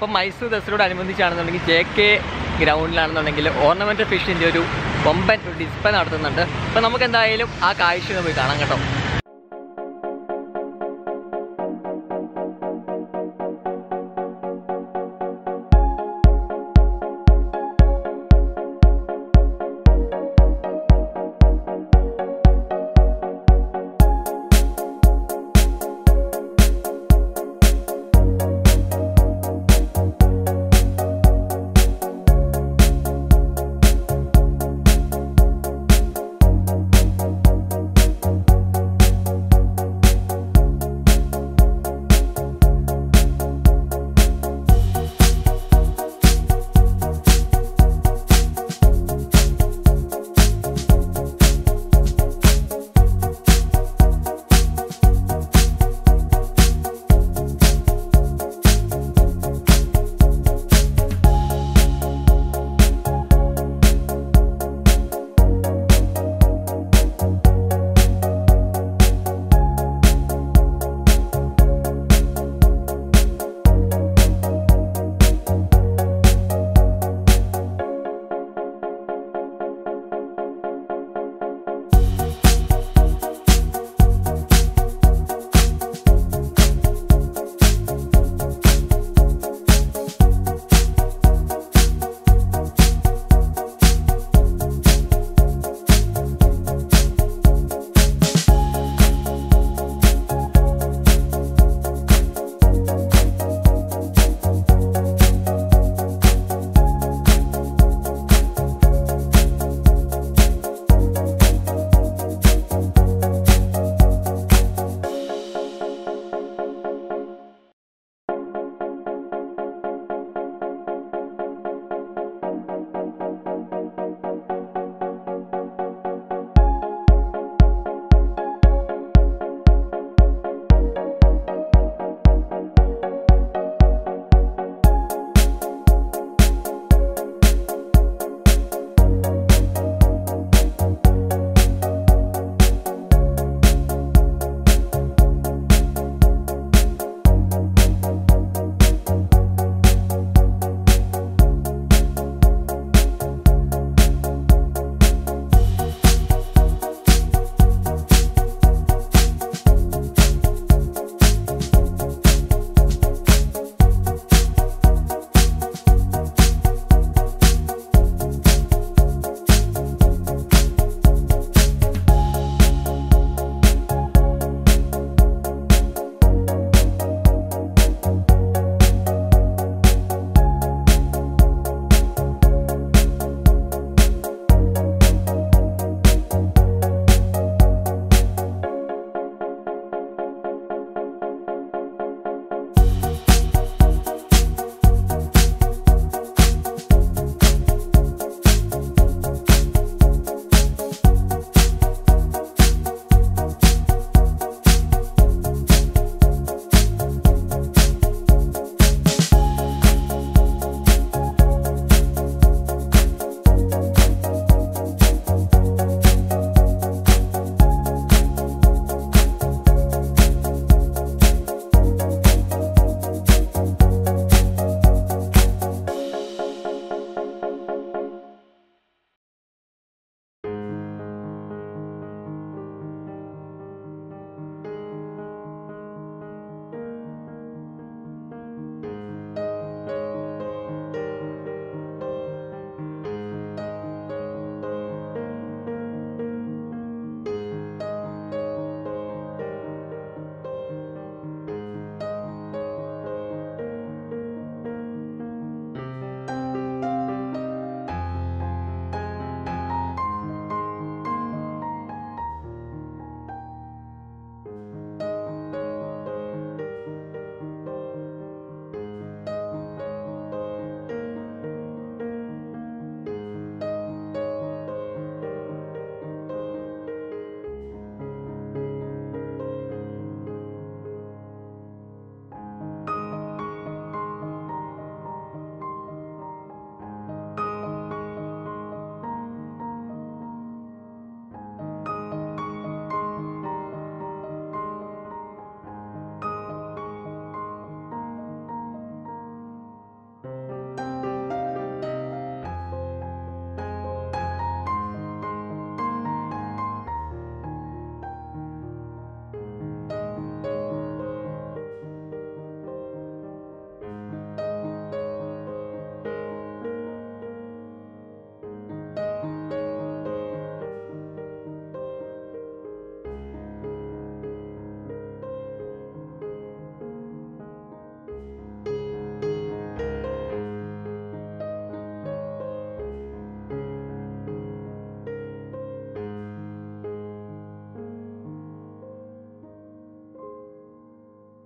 അപ്പോൾ മൈസൂർ ദസറയോട് അനുബന്ധിച്ചാണെന്നുണ്ടെങ്കിൽ ജെ കെ ഗ്രൗണ്ടിലാണെന്നുണ്ടെങ്കിൽ ഓർണമെൻ്റൽ ഫിഷിൻ്റെ ഒരു കൊമ്പൻ ഒരു ഡിസ്പ്ലേ നടത്തുന്നുണ്ട്. അപ്പോൾ നമുക്ക് എന്തായാലും ആ കാഴ്ച പോയി കാണാം കേട്ടോ.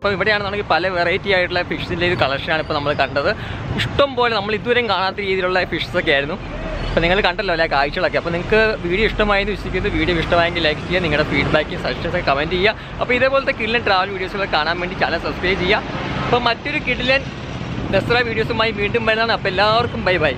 അപ്പോൾ ഇവിടെയാണെന്നുണ്ടെങ്കിൽ പല വെറൈറ്റി ആയിട്ടുള്ള ഫിഷിൻ്റെ ഒരു കളക്ഷനാണ് ഇപ്പോൾ നമ്മൾ കണ്ടത്. ഇഷ്ടം പോലെ നമ്മൾ ഇതുവരെയും കാണാത്ത രീതിയിലുള്ള ഫിഷൊക്കെ ആയിരുന്നു. അപ്പോൾ നിങ്ങൾ കണ്ടല്ലോ അല്ലേ കാഴ്ചകളൊക്കെ. അപ്പോൾ നിങ്ങൾക്ക് വീഡിയോ ഇഷ്ടമായെന്ന് വിശ്വസിക്കുന്നത്, വീഡിയോ ഇഷ്ടമായെങ്കിൽ ലൈക്ക് ചെയ്യുക, നിങ്ങളുടെ ഫീഡ്ബാക്ക് സജഷൻസൊക്കെ കമൻറ്റ് ചെയ്യുക. അപ്പോൾ ഇതേപോലത്തെ കിഡിലൻ ട്രാവൽ വീഡിയോസുകൾ കാണാൻ വേണ്ടി ചാനൽ സബ്സ്ക്രൈബ് ചെയ്യുക. അപ്പോൾ മറ്റൊരു കിഡിലൻ ദസറ വീഡിയോസുമായി വീണ്ടും വരുന്നതാണ്. അപ്പോൾ എല്ലാവർക്കും ബൈ ബൈ.